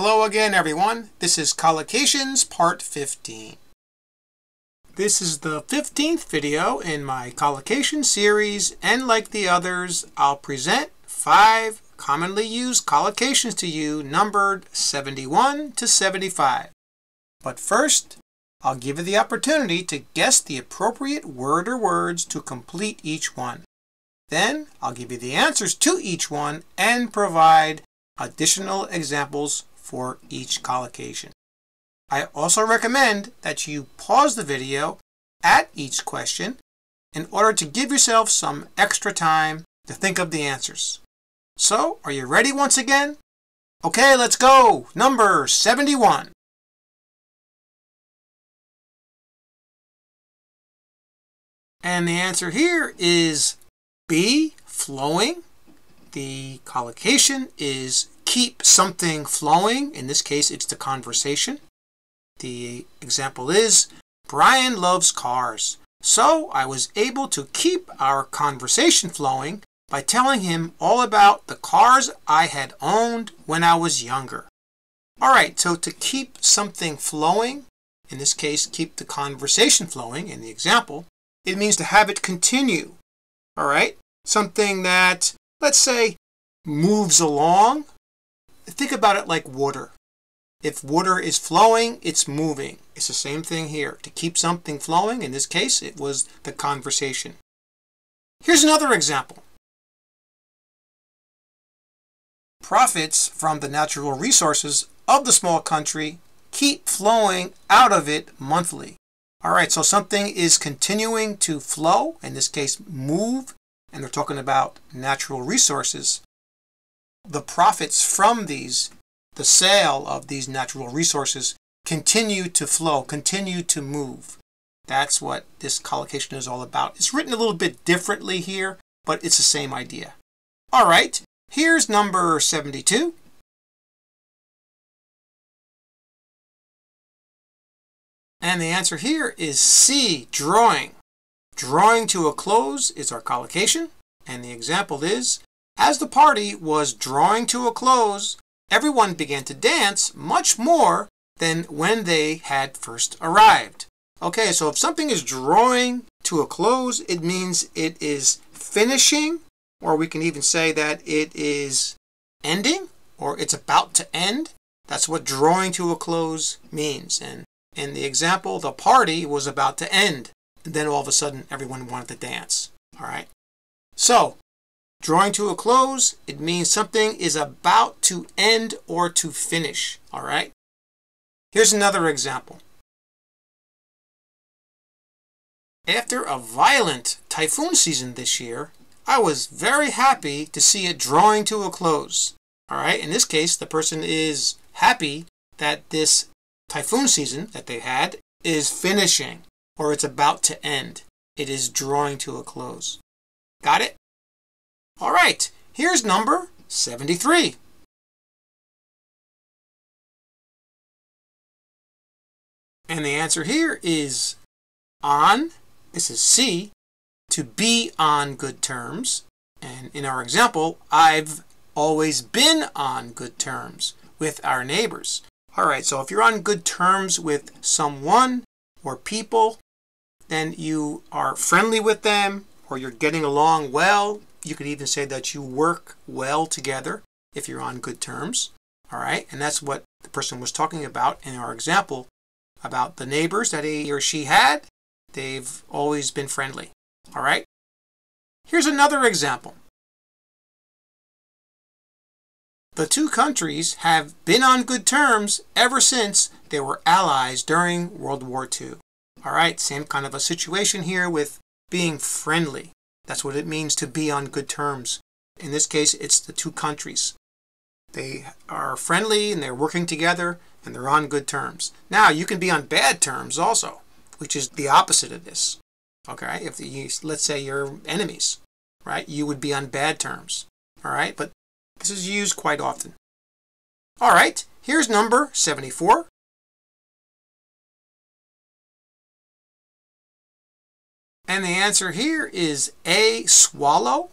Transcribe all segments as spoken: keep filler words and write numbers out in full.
Hello again, everyone. This is Collocations Part fifteen. This is the fifteenth video in my collocation series, and like the others, I'll present five commonly used collocations to you numbered seventy-one to seventy-five. But first, I'll give you the opportunity to guess the appropriate word or words to complete each one. Then, I'll give you the answers to each one and provide additional examples for each collocation. I also recommend that you pause the video at each question in order to give yourself some extra time to think of the answers. So, are you ready once again? Okay, let's go! Number seventy-one. And the answer here is B, flowing. The collocation is keep something flowing. In this case, it's the conversation. The example is, Brian loves cars, so I was able to keep our conversation flowing by telling him all about the cars I had owned when I was younger. All right, so to keep something flowing, in this case, keep the conversation flowing in the example, it means to have it continue. All right, something that, let's say, moves along. Think about it like water. If water is flowing, it's moving. It's the same thing here. To keep something flowing, in this case, it was the conversation. Here's another example. Profits from the natural resources of the small country keep flowing out of it monthly. All right, so something is continuing to flow, in this case, move, and they're talking about natural resources. The profits from these The sale of these natural resources continue to flow, continue to move. That's what this collocation is all about. It's written a little bit differently here, but it's the same idea. All right, here's number seventy-two. And the answer here is C, drawing. Drawing to a close is our collocation, and the example is, as the party was drawing to a close, everyone began to dance much more than when they had first arrived. Okay, so if something is drawing to a close, it means it is finishing, or we can even say that it is ending, or it's about to end. That's what drawing to a close means. And in the example, the party was about to end, and then all of a sudden, everyone wanted to dance. All right. So, drawing to a close, it means something is about to end or to finish, all right? Here's another example. After a violent typhoon season this year, I was very happy to see it drawing to a close, all right? In this case, the person is happy that this typhoon season that they had is finishing, or it's about to end. It is drawing to a close. Got it? All right, here's number seventy-three. And the answer here is on, this is C, to be on good terms. And in our example, I've always been on good terms with our neighbors. All right, so if you're on good terms with someone or people, then you are friendly with them or you're getting along well. You could even say that you work well together if you're on good terms, all right? And that's what the person was talking about in our example about the neighbors that he or she had. They've always been friendly, all right? Here's another example. The two countries have been on good terms ever since they were allies during World War Two. All right, same kind of a situation here with being friendly. That's what it means to be on good terms. In this case, it's the two countries. They are friendly and they're working together and they're on good terms. Now, you can be on bad terms also, which is the opposite of this. Okay, if you, let's say you're enemies, right? You would be on bad terms, all right? But this is used quite often. All right, here's number seventy-four. And the answer here is A, swallow.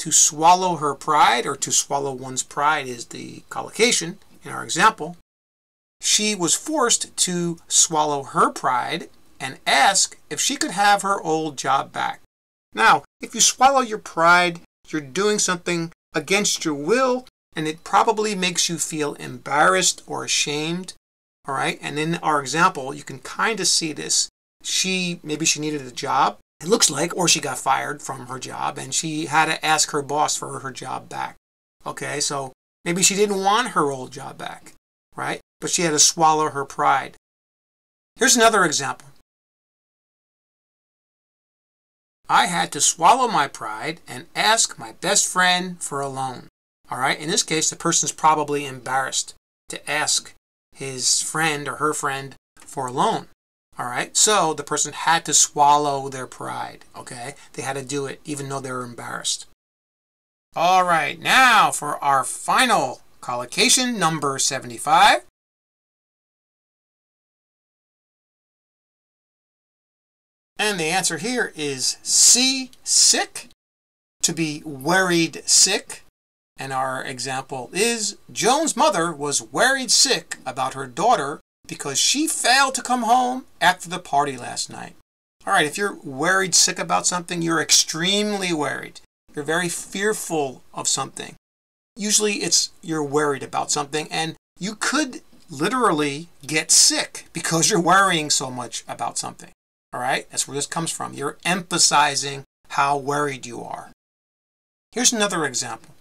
To swallow her pride or to swallow one's pride is the collocation. in our example, she was forced to swallow her pride and ask if she could have her old job back. Now, if you swallow your pride, you're doing something against your will, and it probably makes you feel embarrassed or ashamed. All right, and in our example, you can kind of see this. She, maybe she needed a job, it looks like, or she got fired from her job, and she had to ask her boss for her job back. Okay, so maybe she didn't want her old job back, right? But she had to swallow her pride. Here's another example. I had to swallow my pride and ask my best friend for a loan. All right, in this case, the person's probably embarrassed to ask his friend or her friend for a loan. All right, so the person had to swallow their pride, okay? They had to do it even though they were embarrassed. All right, now for our final collocation, number seventy-five. And the answer here is C, sick, to be worried sick. And our example is, Joan's mother was worried sick about her daughter because she failed to come home after the party last night. All right, if you're worried sick about something, you're extremely worried. You're very fearful of something. Usually it's you're worried about something, and you could literally get sick because you're worrying so much about something. All right, that's where this comes from. You're emphasizing how worried you are. Here's another example.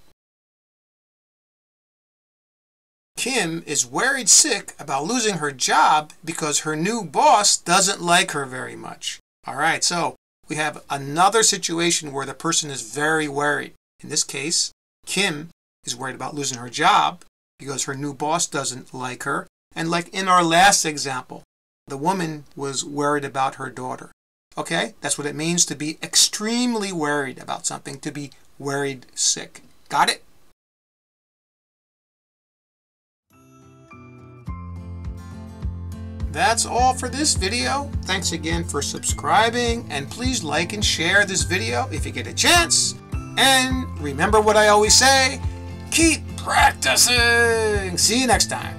Kim is worried sick about losing her job because her new boss doesn't like her very much. All right, so we have another situation where the person is very worried. In this case, Kim is worried about losing her job because her new boss doesn't like her. And like in our last example, the woman was worried about her daughter. Okay, that's what it means to be extremely worried about something, to be worried sick. Got it? That's all for this video. Thanks again for subscribing, and please like and share this video if you get a chance. And remember what I always say, keep practicing. See you next time.